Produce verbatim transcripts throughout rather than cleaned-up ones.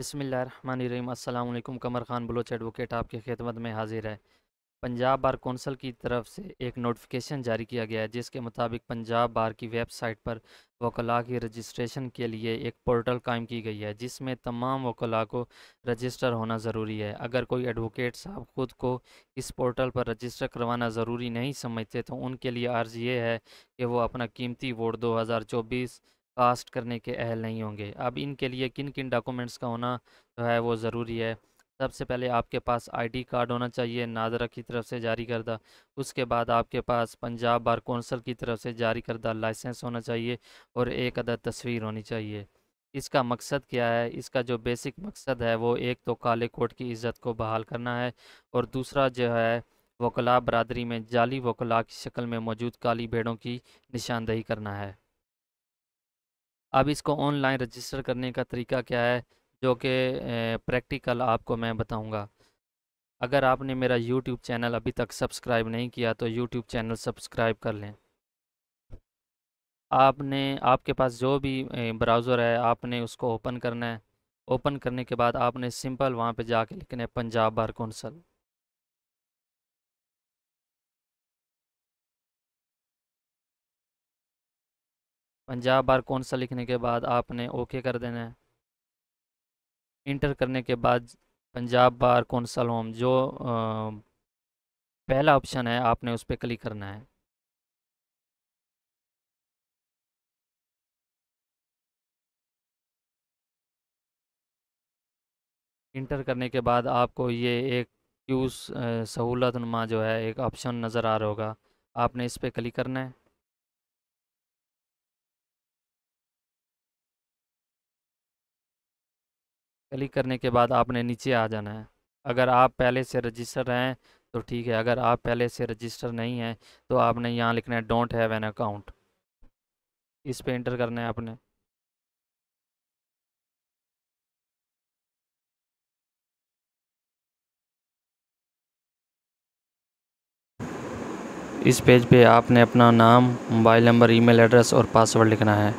बिस्मिल्लाहिर्रहमानिर्रहीम। अस्सलाम वालेकुम। कमर खान बलोच एडवोकेट आपकी खिदमत में हाजिर है। पंजाब बार कौंसल की तरफ से एक नोटिफिकेशन जारी किया गया है जिसके मुताबिक पंजाब बार की वेबसाइट पर वकला की रजिस्ट्रेशन के लिए एक पोर्टल कायम की गई है जिसमें तमाम वकला को रजिस्टर होना ज़रूरी है। अगर कोई एडवोकेट साहब ख़ुद को इस पोर्टल पर रजिस्टर करवाना ज़रूरी नहीं समझते तो उनके लिए अर्ज़ ये है कि वो अपना कीमती वोट दो हज़ार चौबीस कास्ट करने के अहल नहीं होंगे। अब इनके लिए किन किन डॉक्यूमेंट्स का होना जो है वो ज़रूरी है। सबसे पहले आपके पास आईडी कार्ड होना चाहिए नादरा की तरफ से जारी करदा। उसके बाद आपके पास पंजाब बार कौंसल की तरफ से जारी करदा लाइसेंस होना चाहिए और एक अदद तस्वीर होनी चाहिए। इसका मकसद क्या है? इसका जो बेसिक मकसद है वो एक तो काले कोट की इज़्ज़त को बहाल करना है और दूसरा जो है वकला बरादरी में जाली वकला की शक्ल में मौजूद काली भेड़ों की निशानदही करना है। अब इसको ऑनलाइन रजिस्टर करने का तरीका क्या है जो कि प्रैक्टिकल आपको मैं बताऊंगा। अगर आपने मेरा यूट्यूब चैनल अभी तक सब्सक्राइब नहीं किया तो यूट्यूब चैनल सब्सक्राइब कर लें। आपने आपके पास जो भी ब्राउज़र है आपने उसको ओपन करना है। ओपन करने के बाद आपने सिंपल वहां पे जाके लिखना है Punjab bar council. Punjab bar council लिखने के बाद आपने ओके कर देना है। इंटर करने के बाद पंजाब बार कौंसल होम जो पहला ऑप्शन है आपने उस पर क्लिक करना है। इंटर करने के बाद आपको ये एक क्यू सहूलत नुमा जो है एक ऑप्शन नज़र आ रहा होगा, आपने इस पर क्लिक करना है। क्लिक करने के बाद आपने नीचे आ जाना है। अगर आप पहले से रजिस्टर हैं तो ठीक है, अगर आप पहले से रजिस्टर नहीं हैं तो आपने यहाँ लिखना है डोंट हैव एन अकाउंट, इस पे इंटर करना है आपने। इस पेज पे आपने अपना नाम, मोबाइल नंबर, ईमेल एड्रेस और पासवर्ड लिखना है।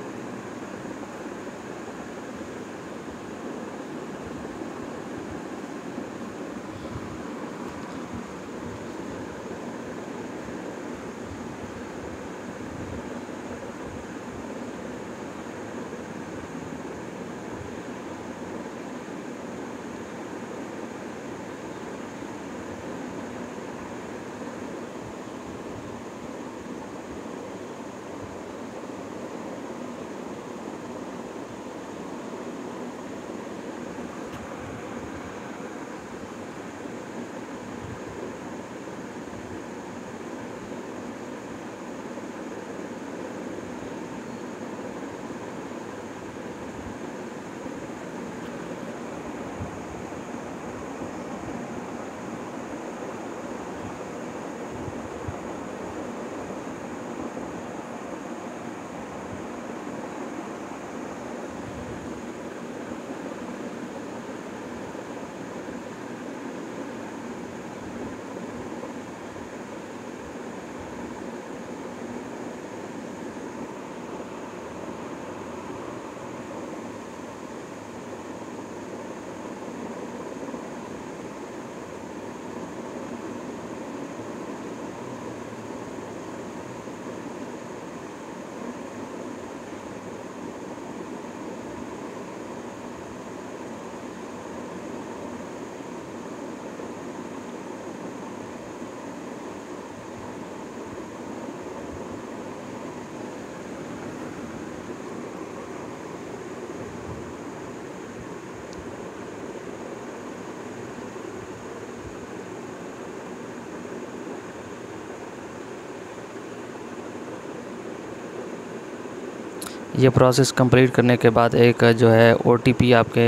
ये प्रोसेस कंप्लीट करने के बाद एक जो है ओटीपी आपके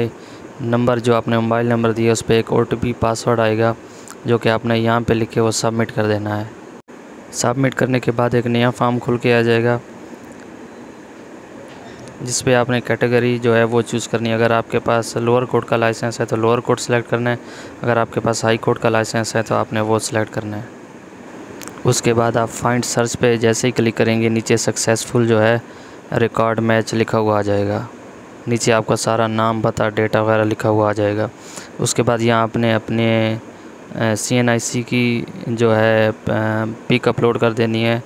नंबर जो आपने मोबाइल नंबर दिया उस पर एक ओटीपी पासवर्ड आएगा जो कि आपने यहाँ पे लिख के वो सबमिट कर देना है। सबमिट करने के बाद एक नया फॉर्म खुल के आ जाएगा जिस पे आपने कैटेगरी जो है वो चूज़ करनी है। अगर आपके पास लोअर कोर्ट का लाइसेंस है तो लोअर कोर्ट सेलेक्ट करना है, अगर आपके पास हाई कोर्ट का लाइसेंस है तो आपने वो सिलेक्ट करना है। उसके बाद आप फाइंड सर्च पर जैसे ही क्लिक करेंगे नीचे सक्सेसफुल जो है रिकॉर्ड मैच लिखा हुआ आ जाएगा। नीचे आपका सारा नाम पता डेटा वगैरह लिखा हुआ आ जाएगा। उसके बाद यहाँ आपने अपने सी एन आई सी की जो है पिक अपलोड कर देनी है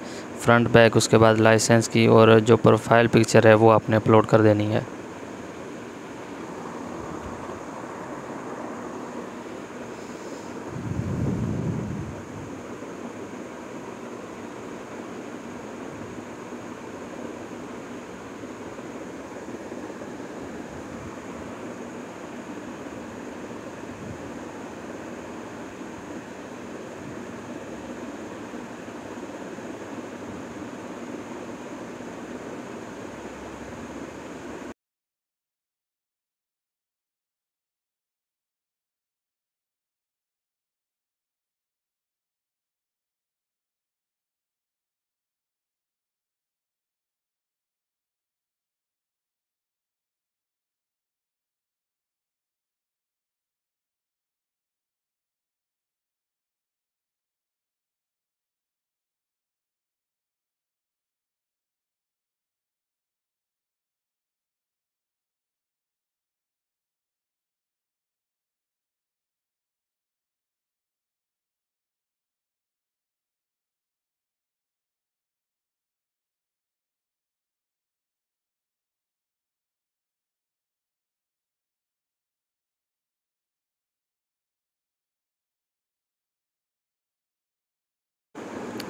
फ्रंट बैक, उसके बाद लाइसेंस की और जो प्रोफाइल पिक्चर है वो आपने अपलोड कर देनी है।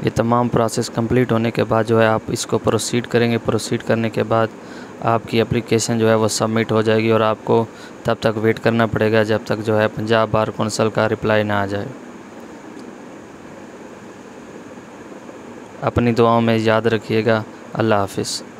ये तमाम प्रोसेस कंप्लीट होने के बाद जो है आप इसको प्रोसीड करेंगे। प्रोसीड करने के बाद आपकी एप्लीकेशन जो है वो सबमिट हो जाएगी और आपको तब तक वेट करना पड़ेगा जब तक जो है पंजाब बार कौंसल का रिप्लाई ना आ जाए। अपनी दुआओं में याद रखिएगा। अल्लाह हाफिज़।